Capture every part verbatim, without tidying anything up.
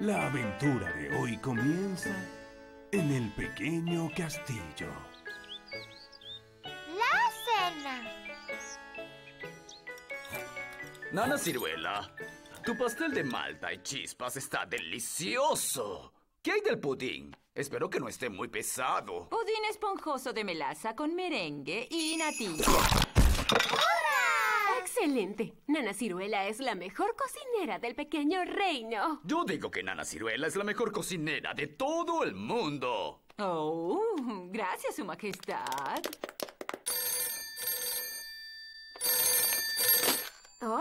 La aventura de hoy comienza en el pequeño castillo. ¡La cena! Nana Ciruela, tu pastel de malta y chispas está delicioso. ¿Qué hay del pudín? Espero que no esté muy pesado. Pudín esponjoso de melaza con merengue y natilla. ¡Excelente! Nana Ciruela es la mejor cocinera del pequeño reino. Yo digo que Nana Ciruela es la mejor cocinera de todo el mundo. Oh, gracias, Su Majestad. Hola.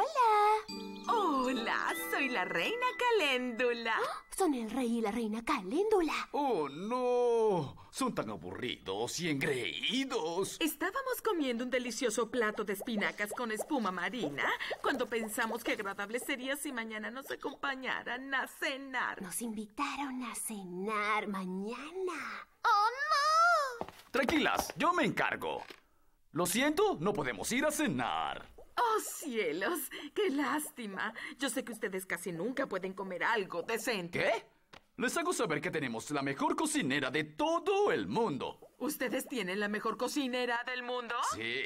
Hola, soy la Reina Caléndula. ¡Oh! Son el rey y la Reina Caléndula. ¡Oh, no! Son tan aburridos y engreídos. Estábamos comiendo un delicioso plato de espinacas con espuma marina cuando pensamos qué agradable sería si mañana nos acompañaran a cenar. Nos invitaron a cenar mañana. ¡Oh, no! Tranquilas, yo me encargo. Lo siento, no podemos ir a cenar. ¡Oh, cielos! ¡Qué lástima! Yo sé que ustedes casi nunca pueden comer algo decente. ¿Qué? Les hago saber que tenemos la mejor cocinera de todo el mundo. ¿Ustedes tienen la mejor cocinera del mundo? Sí.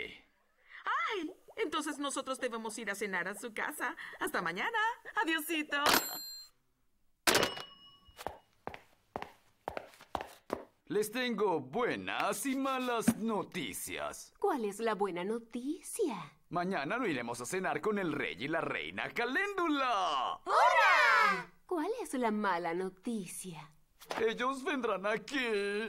¡Ay! Entonces nosotros debemos ir a cenar a su casa. ¡Hasta mañana! ¡Adiosito! Les tengo buenas y malas noticias. ¿Cuál es la buena noticia? Mañana no iremos a cenar con el rey y la Reina Caléndula. ¡Hurra! ¿Cuál es la mala noticia? Ellos vendrán aquí.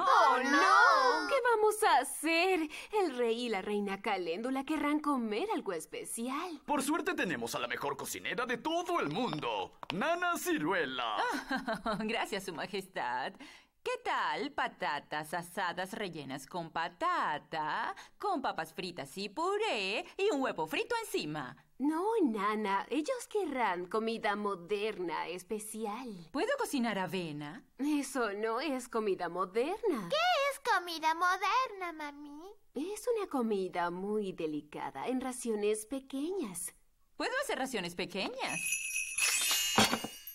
¡Oh, no! ¿Qué vamos a hacer? El rey y la Reina Caléndula querrán comer algo especial. Por suerte tenemos a la mejor cocinera de todo el mundo, Nana Ciruela. Oh, gracias, Su Majestad. ¿Qué tal patatas asadas rellenas con patata, con papas fritas y puré y un huevo frito encima? No, Nana. Ellos querrán comida moderna especial. ¿Puedo cocinar avena? Eso no es comida moderna. ¿Qué es comida moderna, mami? Es una comida muy delicada en raciones pequeñas. ¿Puedo hacer raciones pequeñas?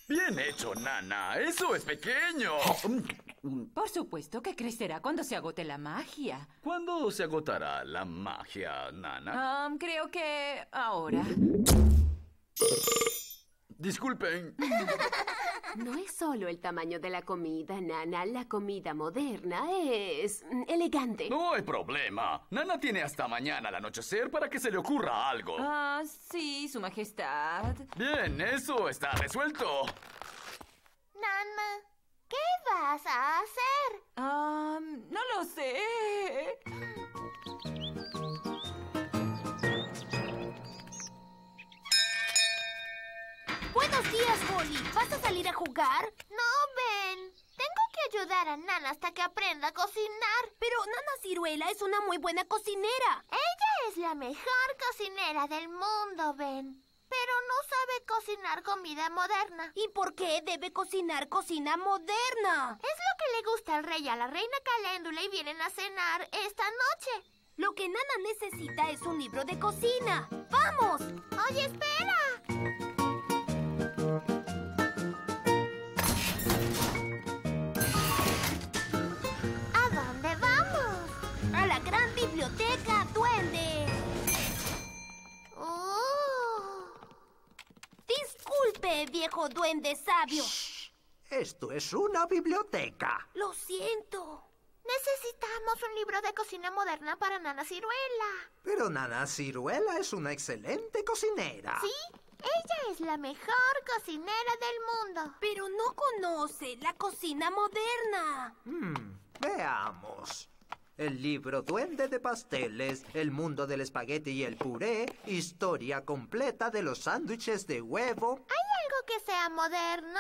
Bien hecho, Nana. Eso es pequeño. Por supuesto que crecerá cuando se agote la magia. ¿Cuándo se agotará la magia, Nana? Um, creo que ahora. Disculpen. No es solo el tamaño de la comida, Nana. La comida moderna es elegante. No hay problema. Nana tiene hasta mañana al anochecer para que se le ocurra algo. Ah, sí, Su Majestad. Bien, eso está resuelto. Nana, ¿qué vas a hacer? Ah, um, no lo sé. ¡Buenos días, Holly! ¿Vas a salir a jugar? No, Ben. Tengo que ayudar a Nana hasta que aprenda a cocinar. Pero Nana Ciruela es una muy buena cocinera. Ella es la mejor cocinera del mundo, Ben. Pero no sabe cocinar comida moderna. ¿Y por qué debe cocinar cocina moderna? Es lo que le gusta al rey y a la Reina Caléndula y vienen a cenar esta noche. Lo que Nana necesita es un libro de cocina. ¡Vamos! ¡Oye, espera! ¡Biblioteca Duende! Oh. Disculpe, viejo duende sabio. Shh. Esto es una biblioteca. Lo siento. Necesitamos un libro de cocina moderna para Nana Ciruela. Pero Nana Ciruela es una excelente cocinera. ¿Sí? Ella es la mejor cocinera del mundo. Pero no conoce la cocina moderna. Hmm, veamos. El libro Duende de Pasteles, El Mundo del Espagueti y el Puré, Historia Completa de los Sándwiches de Huevo. ¿Hay algo que sea moderno?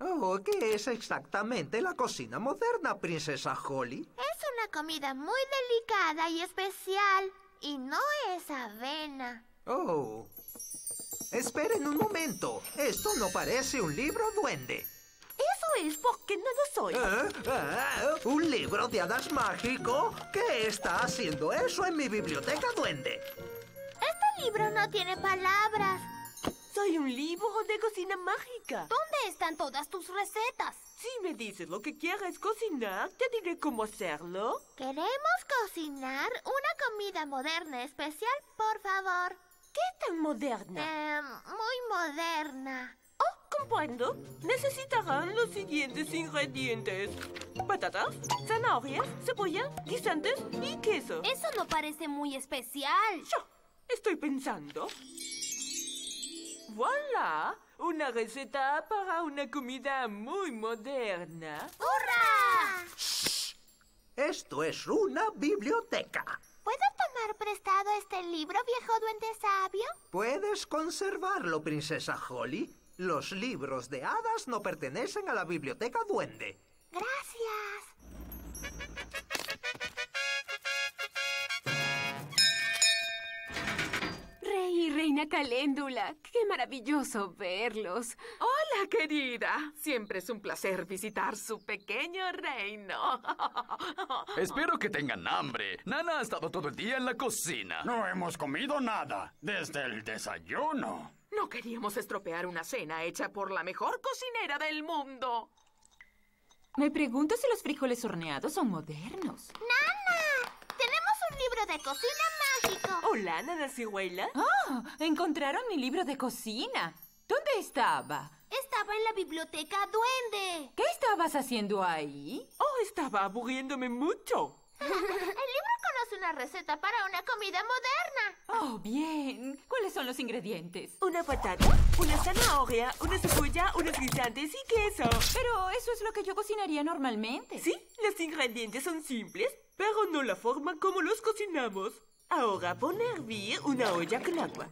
Oh, ¿qué es exactamente la cocina moderna, Princesa Holly? Es una comida muy delicada y especial, y no es avena. Oh, esperen un momento. Esto no parece un libro duende. Eso es porque no lo soy. ¿Eh? ¿Eh? ¿Un libro de hadas mágico? ¿Qué está haciendo eso en mi biblioteca duende? Este libro no tiene palabras. Soy hay un libro de cocina mágica. ¿Dónde están todas tus recetas? Si me dices lo que quieres cocinar, te diré cómo hacerlo. Queremos cocinar una comida moderna especial, por favor. ¿Qué tan moderna? Eh, muy moderna. Oh, comprendo. Necesitarán los siguientes ingredientes. Patatas, zanahorias, cebolla, guisantes y queso. Eso no parece muy especial. Yo estoy pensando. ¡Voilà! Una receta para una comida muy moderna. ¡Hurra! ¡Shh! Esto es una biblioteca. ¿Puedo tomar prestado este libro, viejo duende sabio? Puedes conservarlo, princesa Holly. Los libros de hadas no pertenecen a la biblioteca duende. Gracias. Reina Caléndula, qué maravilloso verlos. Hola, querida. Siempre es un placer visitar su pequeño reino. Espero que tengan hambre. Nana ha estado todo el día en la cocina. No hemos comido nada desde el desayuno. No queríamos estropear una cena hecha por la mejor cocinera del mundo. Me pregunto si los frijoles horneados son modernos. ¡Nana! ¡Tenemos un libro de cocina más! Hola, Nana Ciruela. ¡Ah! Oh, encontraron mi libro de cocina. ¿Dónde estaba? Estaba en la biblioteca duende. ¿Qué estabas haciendo ahí? Oh, estaba aburriéndome mucho. El libro conoce una receta para una comida moderna. Oh, bien. ¿Cuáles son los ingredientes? Una patata, una zanahoria, una cebolla, unos guisantes y queso. Pero eso es lo que yo cocinaría normalmente. Sí, los ingredientes son simples, pero no la forma como los cocinamos. Ahora pon a hervir una olla con agua.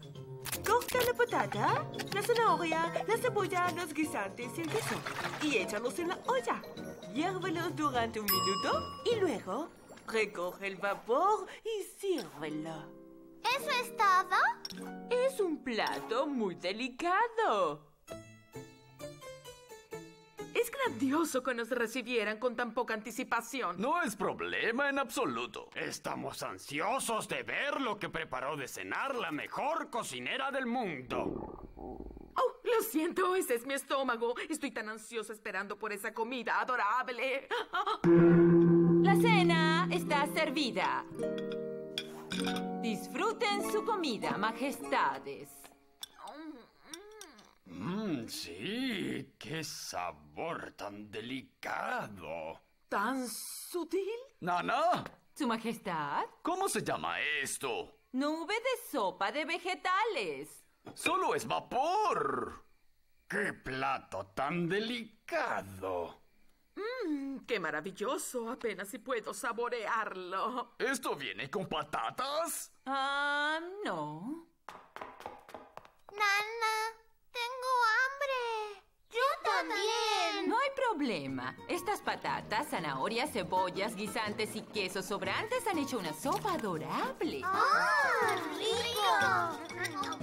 Corta la patata, la zanahoria, la cebolla, los guisantes y el queso. Y échalos en la olla. Hiérvelos durante un minuto y luego recoge el vapor y sírvelo. ¿Eso es todo? Es un plato muy delicado. Es grandioso que nos recibieran con tan poca anticipación. No es problema en absoluto. Estamos ansiosos de ver lo que preparó de cenar la mejor cocinera del mundo. Oh, lo siento, ese es mi estómago. Estoy tan ansiosa esperando por esa comida adorable. La cena está servida. Disfruten su comida, majestades. Mmm, sí, qué sabor tan delicado. ¿Tan sutil? Nana. ¿Su majestad? ¿Cómo se llama esto? Nube de sopa de vegetales. ¡Solo es vapor! ¡Qué plato tan delicado! Mmm, qué maravilloso. Apenas si puedo saborearlo. ¿Esto viene con patatas? Ah, uh, no. Nana. ¡Tengo hambre! ¡Yo también! No hay problema. Estas patatas, zanahorias, cebollas, guisantes y quesos sobrantes han hecho una sopa adorable. ¡Ah! ¡Rico!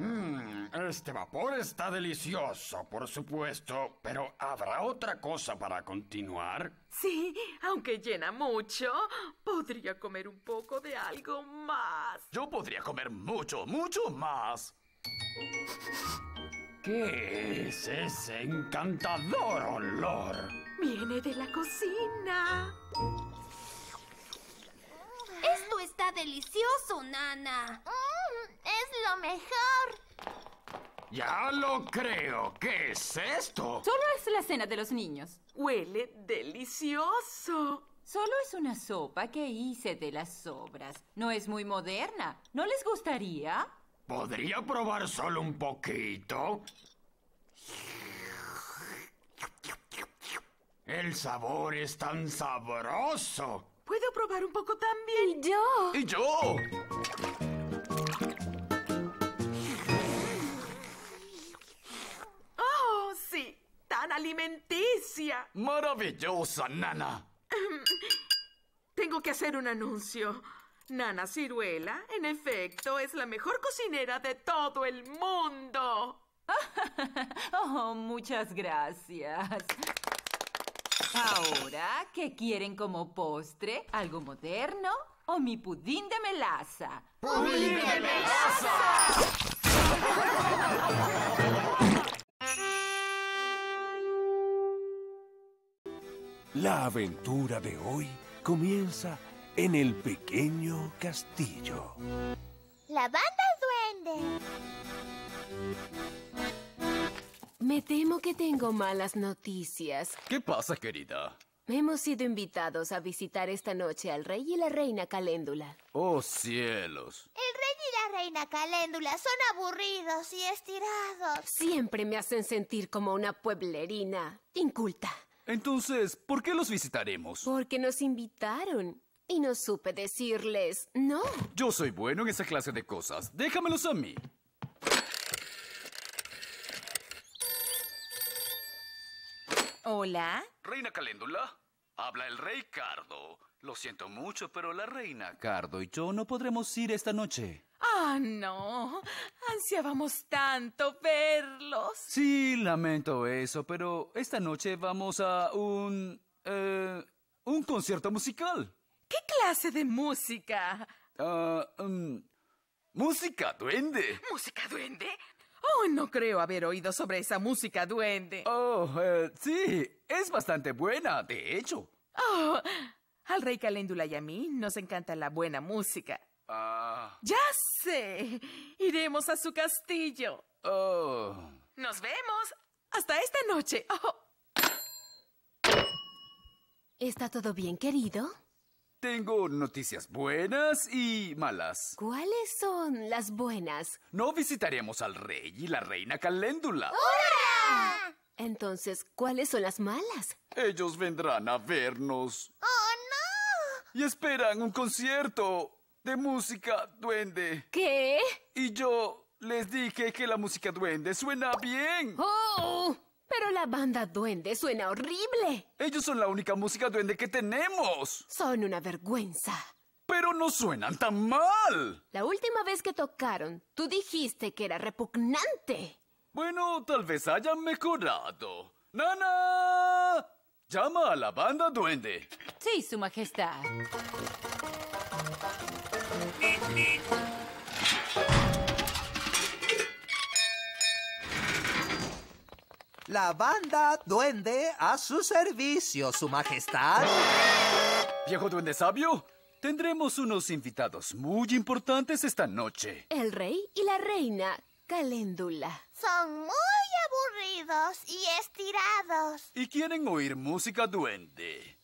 Mmm, este vapor está delicioso, por supuesto. Pero ¿habrá otra cosa para continuar? Sí, aunque llena mucho, podría comer un poco de algo más. Yo podría comer mucho, mucho más. ¿Qué es ese encantador olor? Viene de la cocina. Esto está delicioso, Nana. Mm, es lo mejor. Ya lo creo. ¿Qué es esto? Solo es la cena de los niños. Huele delicioso. Solo es una sopa que hice de las sobras. No es muy moderna. ¿No les gustaría? ¿Podría probar solo un poquito? El sabor es tan sabroso. ¿Puedo probar un poco también? Y yo. Y yo. Oh, sí. Tan alimenticia. Maravillosa, Nana. Tengo que hacer un anuncio. Nana Ciruela, en efecto, es la mejor cocinera de todo el mundo. Oh, muchas gracias. Ahora, ¿qué quieren como postre? ¿Algo moderno o mi pudín de melaza? ¡Pudín de melaza! La aventura de hoy comienza en el pequeño castillo. La banda duende. Me temo que tengo malas noticias. ¿Qué pasa, querida? Hemos sido invitados a visitar esta noche al rey y la reina Caléndula. ¡Oh, cielos! El rey y la reina Caléndula son aburridos y estirados. Siempre me hacen sentir como una pueblerina inculta. Entonces, ¿por qué los visitaremos? Porque nos invitaron y no supe decirles no. Yo soy bueno en esa clase de cosas. Déjamelos a mí. Hola. Reina Caléndula, habla el Rey Cardo. Lo siento mucho, pero la Reina Cardo y yo no podremos ir esta noche. ¡Ah, no! Ansiábamos tanto verlos. Sí, lamento eso, pero esta noche vamos a un... Eh, un concierto musical. ¿Qué clase de música? Ah, uh, um, música duende. ¿Música duende? Oh, no creo haber oído sobre esa música duende. Oh, eh, sí, es bastante buena, de hecho. Oh, al Rey Caléndula y a mí nos encanta la buena música. Ah. Uh... ¡Ya sé! Iremos a su castillo. Oh. ¡Nos vemos! ¡Hasta esta noche! Oh. ¿Está todo bien, querido? Tengo noticias buenas y malas. ¿Cuáles son las buenas? No visitaremos al rey y la reina Caléndula. ¡Hurra! Entonces, ¿cuáles son las malas? Ellos vendrán a vernos. ¡Oh, no! Y esperan un concierto de música duende. ¿Qué? Y yo les dije que la música duende suena bien. ¡Oh! Pero la banda duende suena horrible. Ellos son la única música duende que tenemos. Son una vergüenza. Pero no suenan tan mal. La última vez que tocaron, tú dijiste que era repugnante. Bueno, tal vez hayan mejorado. ¡Nana! Llama a la banda duende. Sí, su majestad. La banda duende a su servicio, su majestad. Viejo duende sabio, tendremos unos invitados muy importantes esta noche. El rey y la reina Caléndula. Son muy aburridos y estirados. Y quieren oír música duende.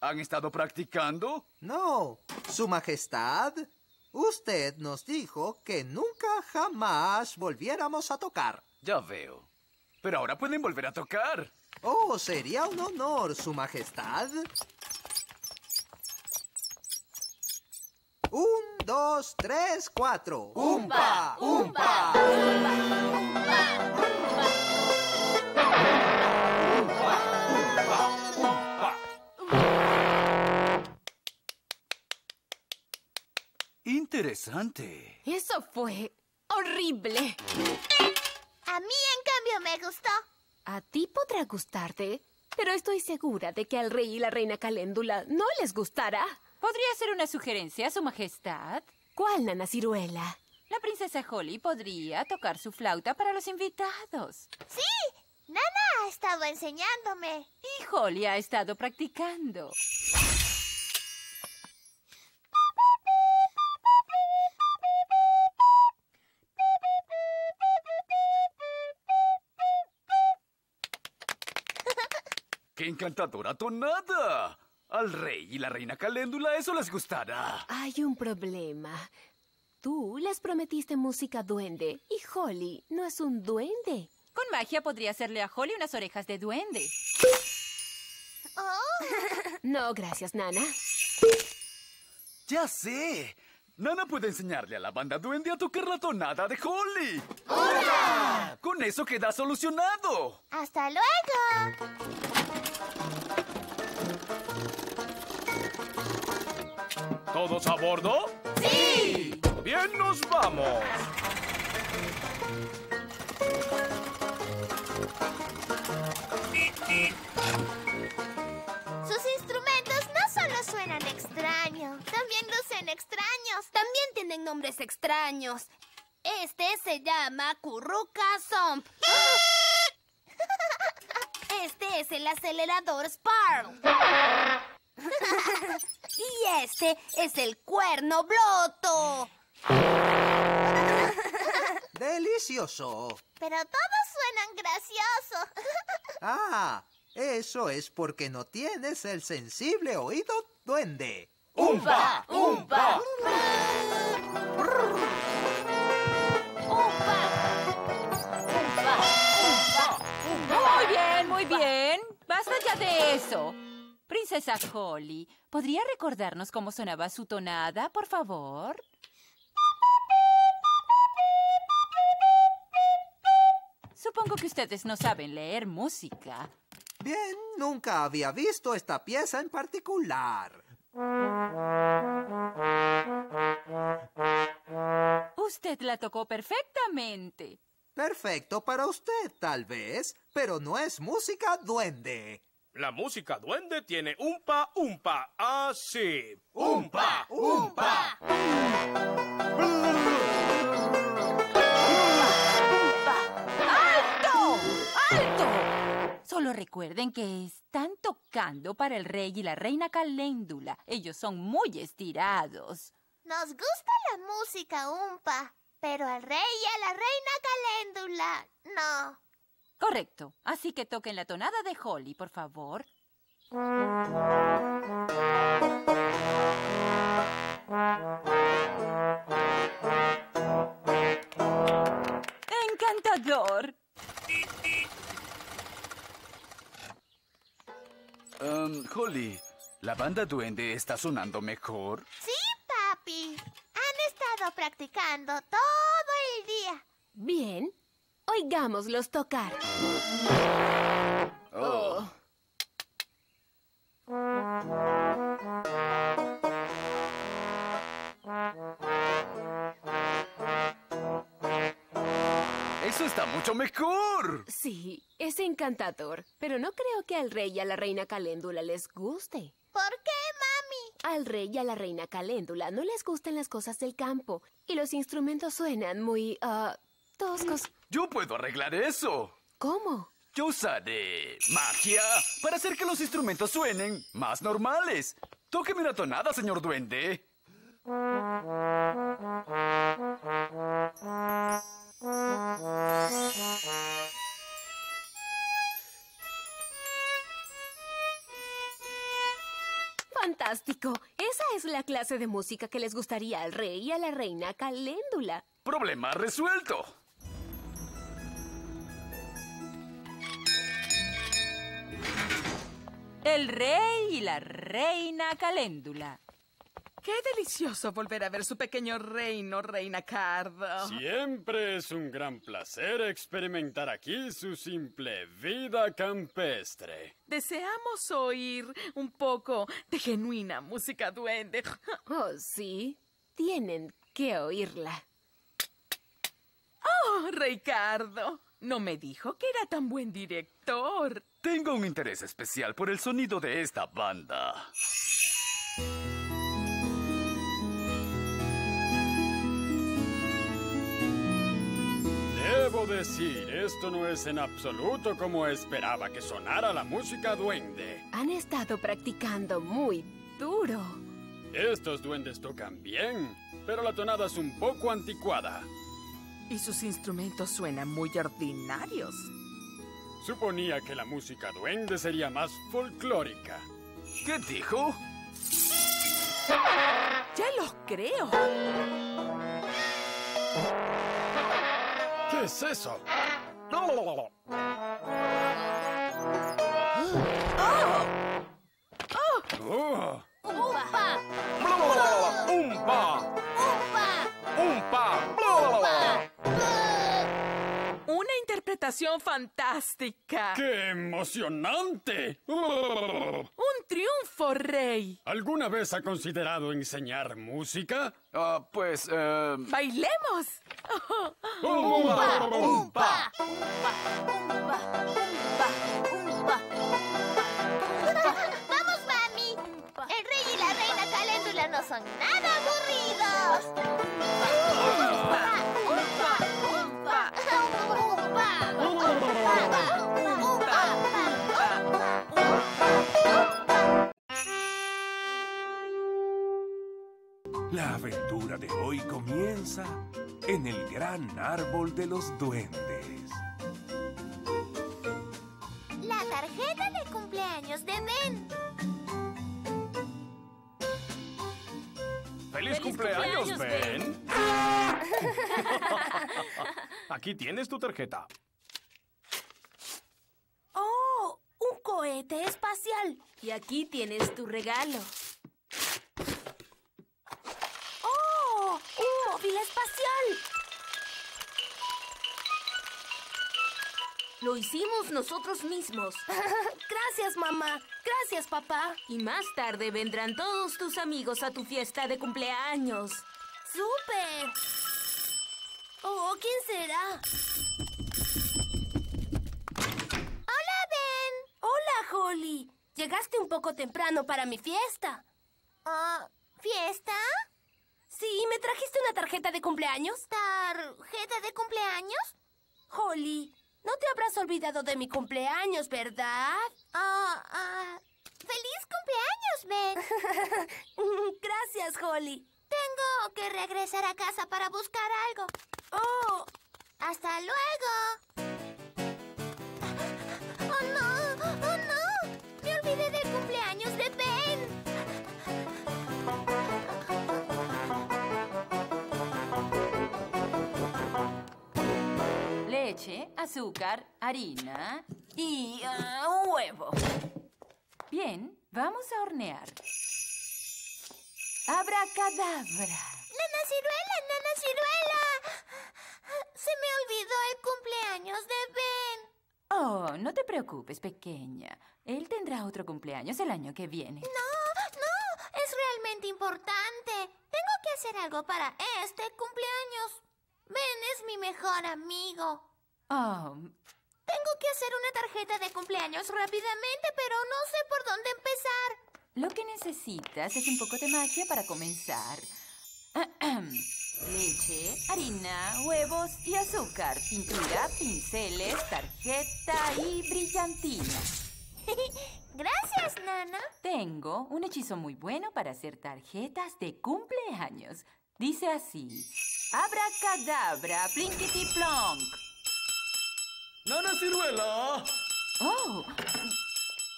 ¿Han estado practicando? No, su majestad. Usted nos dijo que nunca jamás volviéramos a tocar. Ya veo. Pero ahora pueden volver a tocar. Oh, sería un honor, su majestad. Un, dos, tres, cuatro. ¡Umpa! ¡Umpa! Interesante. Eso fue horrible. A mí, en cambio, me gustó. A ti podrá gustarte, pero estoy segura de que al rey y la reina Caléndula no les gustará. ¿Podría ser una sugerencia, su majestad? ¿Cuál, Nana Ciruela? La princesa Holly podría tocar su flauta para los invitados. ¡Sí! Nana ha estado enseñándome. Y Holly ha estado practicando. ¡Qué encantadora tonada! Al rey y la reina Caléndula eso les gustará. Hay un problema. Tú les prometiste música duende y Holly no es un duende. Con magia podría hacerle a Holly unas orejas de duende. Oh. No, gracias, Nana. Ya sé. Nana puede enseñarle a la banda duende a tocar la tonada de Holly. ¡Hola! Con eso queda solucionado. ¡Hasta luego! ¿Todos a bordo? ¡Sí! ¡Bien, nos vamos! Sus instrumentos no solo suenan extraño, también lucen extraños. También tienen nombres extraños. Este se llama Curruca Zomp. Este es el acelerador Sparl. Y este es el cuerno bloto. ¡Delicioso! Pero todos suenan graciosos. Ah, eso es porque no tienes el sensible oído duende. ¡Umpa! ¡Umpa! Muy bien, muy bien. Basta ya de eso. Princesa Holly, ¿podría recordarnos cómo sonaba su tonada, por favor? Supongo que ustedes no saben leer música. Bien, nunca había visto esta pieza en particular. Usted la tocó perfectamente. Perfecto para usted, tal vez, pero no es música duende. La música duende tiene umpa, umpa, así. ¡Umpa, umpa! ¡Alto! ¡Alto! Solo recuerden que están tocando para el rey y la reina Caléndula. Ellos son muy estirados. Nos gusta la música umpa, pero al rey y a la reina Caléndula no. Correcto. Así que toquen la tonada de Holly, por favor. ¡Encantador! Um, Holly, ¿la banda duende está sonando mejor? Sí, papi. Han estado practicando todo el día. Bien. Oigámoslos tocar. Oh. ¡Eso está mucho mejor! Sí, es encantador. Pero no creo que al rey y a la reina Caléndula les guste. ¿Por qué, mami? Al rey y a la reina Caléndula no les gustan las cosas del campo. Y los instrumentos suenan muy... Uh, toscos. Yo puedo arreglar eso. ¿Cómo? Yo usaré magia para hacer que los instrumentos suenen más normales. Tóqueme una tonada, señor duende. ¡Fantástico! Esa es la clase de música que les gustaría al rey y a la reina Caléndula. Problema resuelto. El rey y la reina Caléndula. ¡Qué delicioso volver a ver su pequeño reino, reina Cardo! Siempre es un gran placer experimentar aquí su simple vida campestre. Deseamos oír un poco de genuina música duende. Oh, sí. Tienen que oírla. ¡Oh, Rey Cardo! No me dijo que era tan buen director. Tengo un interés especial por el sonido de esta banda. Debo decir, esto no es en absoluto como esperaba que sonara la música duende. Han estado practicando muy duro. Estos duendes tocan bien, pero la tonada es un poco anticuada. Y sus instrumentos suenan muy ordinarios. Suponía que la música duende sería más folclórica. ¿Qué dijo? ¡Ya lo creo! ¿Qué es eso? ¡Oh! ¡Oh! ¡Umpa! ¡Umpa! ¡Umpa! ¡Umpa! Una interpretación fantástica. ¡Qué emocionante! ¡Un triunfo, Rey! ¿Alguna vez ha considerado enseñar música? Ah, uh, pues... Uh... ¡Bailemos! ¡Umpa! ¡Umpa! ¡Vamos, mami! El rey y la reina Caléndula Ciruela no son nada aburridos. La aventura de hoy comienza en el gran árbol de los duendes. La tarjeta de cumpleaños de Ben. ¡Feliz, ¡Feliz cumpleaños, cumpleaños Ben! Ben. Aquí tienes tu tarjeta. ¡Oh! ¡Un cohete espacial! Y aquí tienes tu regalo. ¡Oh! ¡Un móvil espacial! Lo hicimos nosotros mismos. Gracias, mamá. Gracias, papá. Y más tarde vendrán todos tus amigos a tu fiesta de cumpleaños. ¡Súper! Oh, ¿quién será? ¡Hola, Ben! ¡Hola, Holly! Llegaste un poco temprano para mi fiesta. Ah, uh, ¿fiesta? Sí, ¿me trajiste una tarjeta de cumpleaños? ¿Tarjeta de cumpleaños? Holly... No te habrás olvidado de mi cumpleaños, ¿verdad? Ah, ah. ¡Feliz cumpleaños, Ben! Gracias, Holly. Tengo que regresar a casa para buscar algo. ¡Oh! ¡Hasta luego! ¡Oh, no! ¡Oh, no! ¡Me olvidé del cumpleaños de Ben! Leche, azúcar, harina y uh, un huevo. Bien, vamos a hornear. ¡Abracadabra! ¡Nana Ciruela, Nana Ciruela! Se me olvidó el cumpleaños de Ben. Oh, no te preocupes, pequeña. Él tendrá otro cumpleaños el año que viene. ¡No, no! Es realmente importante. Tengo que hacer algo para este cumpleaños. Ben es mi mejor amigo. Oh. Tengo que hacer una tarjeta de cumpleaños rápidamente, pero no sé por dónde empezar. Lo que necesitas es un poco de magia para comenzar. Leche, harina, huevos y azúcar. Pintura, pinceles, tarjeta y brillantina. Gracias, Nana. Tengo un hechizo muy bueno para hacer tarjetas de cumpleaños. Dice así: abracadabra, plinkity plonk. ¡Nana Ciruela! ¡Oh!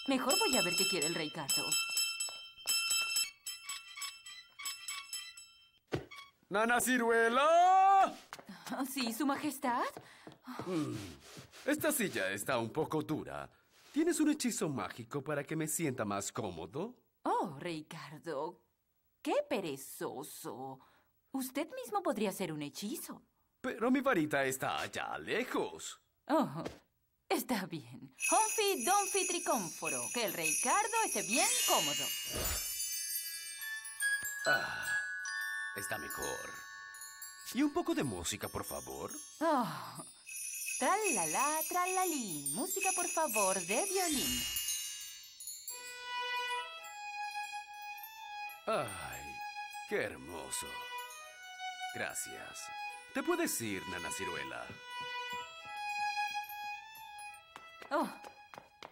Mejor voy a ver qué quiere el Rey Cardo. ¡Nana Ciruela! Oh, sí, Su Majestad. Mm. Esta silla está un poco dura. ¿Tienes un hechizo mágico para que me sienta más cómodo? Oh, Rey Cardo, qué perezoso. Usted mismo podría hacer un hechizo. Pero mi varita está allá lejos. Oh, está bien. Honfi, donfi, tricónforo. Que el Rey Cardo esté bien cómodo. Ah, está mejor. Y un poco de música, por favor. Oh, tralala, tralalín. Música, por favor, de violín. Ay, qué hermoso. Gracias. Te puedes ir, Nana Ciruela. Oh,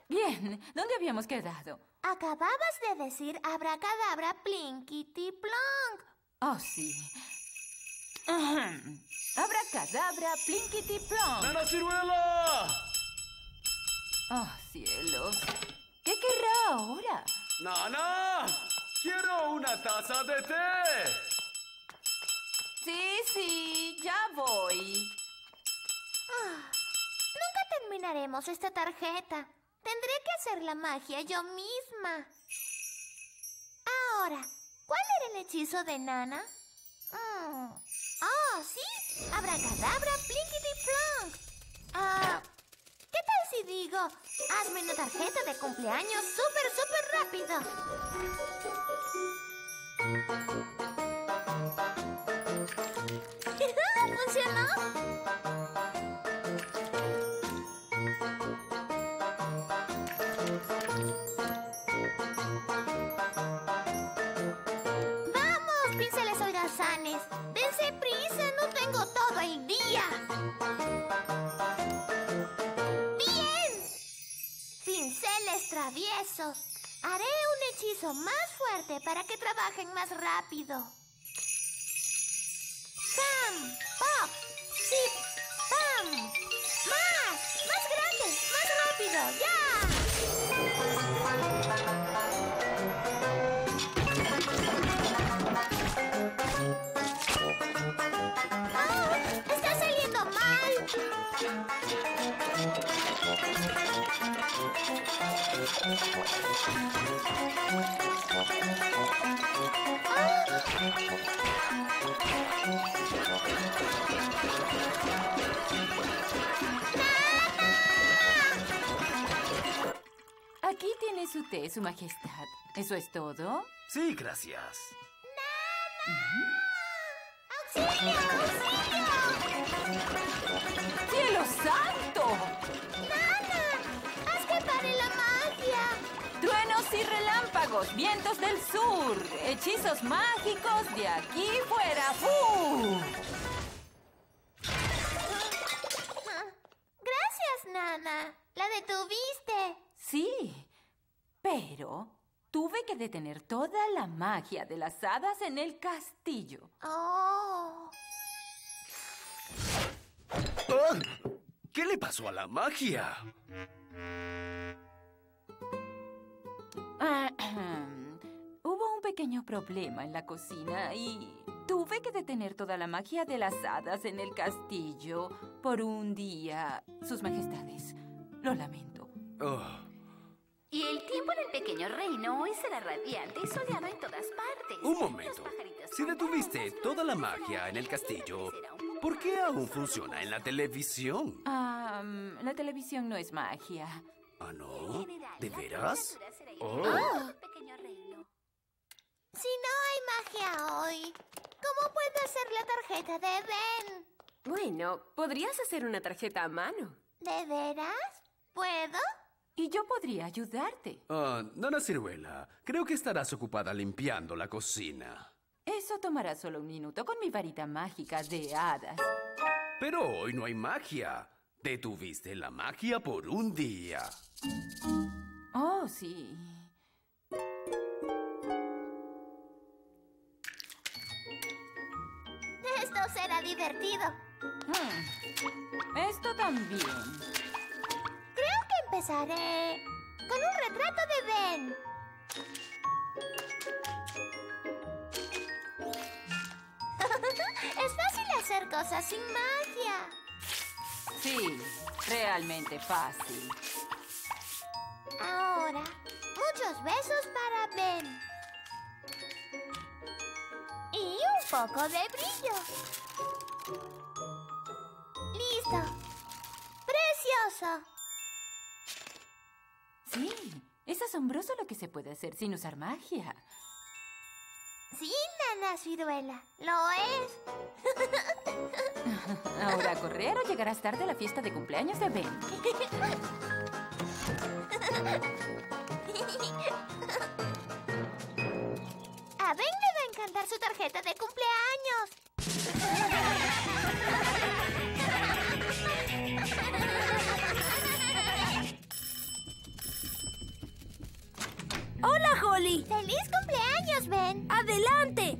bien. ¿Dónde habíamos quedado? Acababas de decir abracadabra, plinkity plonk. Oh, sí. Abracadabra, plinkity plonk. ¡Nana Ciruela! Oh, cielos. ¿Qué querrá ahora? ¡Nana! ¡Quiero una taza de té! Sí, sí, ya voy. Ah. Nunca terminaremos esta tarjeta. Tendré que hacer la magia yo misma. Ahora, ¿cuál era el hechizo de Nana? Mm. ¡Oh, sí! ¡Abracadabra, plinkity plonk! Uh, ¿Qué tal si digo? Hazme una tarjeta de cumpleaños súper, súper rápido. ¿Funcionó? ¡Vamos! día! ¡Bien! Pinceles traviesos. Haré un hechizo más fuerte para que trabajen más rápido. ¡Pam! ¡Pop! ¡Zip! ¡Pam! ¡Más! ¡Más grande! ¡Más rápido! ¡Ya! Aquí tiene su té, Su Majestad. ¿Eso es todo? Sí, gracias. ¡Nana! Uh-huh. ¡Auxilio! ¡Auxilio! ¡Cielo santo! ¡Nana! ¡Haz que pare la magia! ¡Truenos y relámpagos! ¡Vientos del sur! ¡Hechizos mágicos de aquí fuera! ¡Fu! Gracias, Nana. La detuviste. Sí, pero tuve que detener toda la magia de las hadas en el castillo. Oh. Oh, ¿qué le pasó a la magia? Ah, hubo un pequeño problema en la cocina y tuve que detener toda la magia de las hadas en el castillo por un día. Sus Majestades, lo lamento. Oh. Y el tiempo en el pequeño reino hoy será radiante y soleado en todas partes. Un momento. Si detuviste toda la magia en el castillo, ¿por qué aún funciona en la televisión? Ah, um, la televisión no es magia. ¿Ah, no? ¿De veras? Oh. Oh. Si no hay magia hoy, ¿cómo puedo hacer la tarjeta de Ben? Bueno, podrías hacer una tarjeta a mano. ¿De veras? ¿Puedo? Y yo podría ayudarte. Ah, uh, Nana Ciruela, creo que estarás ocupada limpiando la cocina. Eso tomará solo un minuto con mi varita mágica de hadas. Pero hoy no hay magia. Detuviste la magia por un día. Oh, sí. Esto será divertido. Hmm. Esto también. Empezaré con un retrato de Ben. Es fácil hacer cosas sin magia. Sí, realmente fácil. Ahora, muchos besos para Ben. Y un poco de brillo. Listo. ¡Precioso! Sí, es asombroso lo que se puede hacer sin usar magia. Sí, Nana Ciruela, lo es. Ahora a correr o llegarás tarde a la fiesta de cumpleaños de Ben. A Ben le va a encantar su tarjeta de cumpleaños. ¡Hola, Holly! ¡Feliz cumpleaños, Ben! ¡Adelante!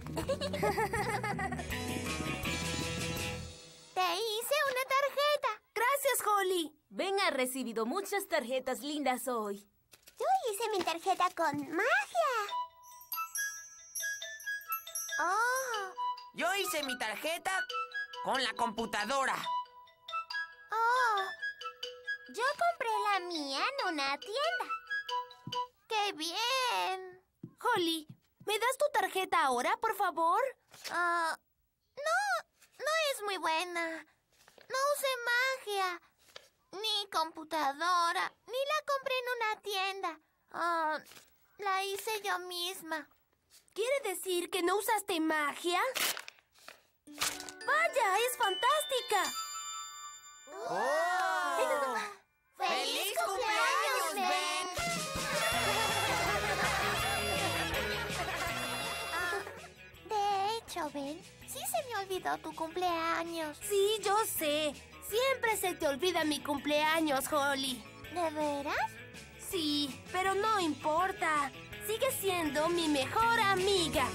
¡Te hice una tarjeta! ¡Gracias, Holly! Ben ha recibido muchas tarjetas lindas hoy. Yo hice mi tarjeta con magia. ¡Oh! Yo hice mi tarjeta con la computadora. ¡Oh! Yo compré la mía en una tienda. ¡Qué bien! Holly, ¿me das tu tarjeta ahora, por favor? Uh, no, no es muy buena. No usé magia, ni computadora, ni la compré en una tienda. Uh, la hice yo misma. ¿Quiere decir que no usaste magia? ¡Vaya, es fantástica! ¡Oh! ¡Feliz cumpleaños, Ben! Ben, sí se me olvidó tu cumpleaños. Sí, yo sé. Siempre se te olvida mi cumpleaños, Holly. ¿De veras? Sí, pero no importa. Sigue siendo mi mejor amiga.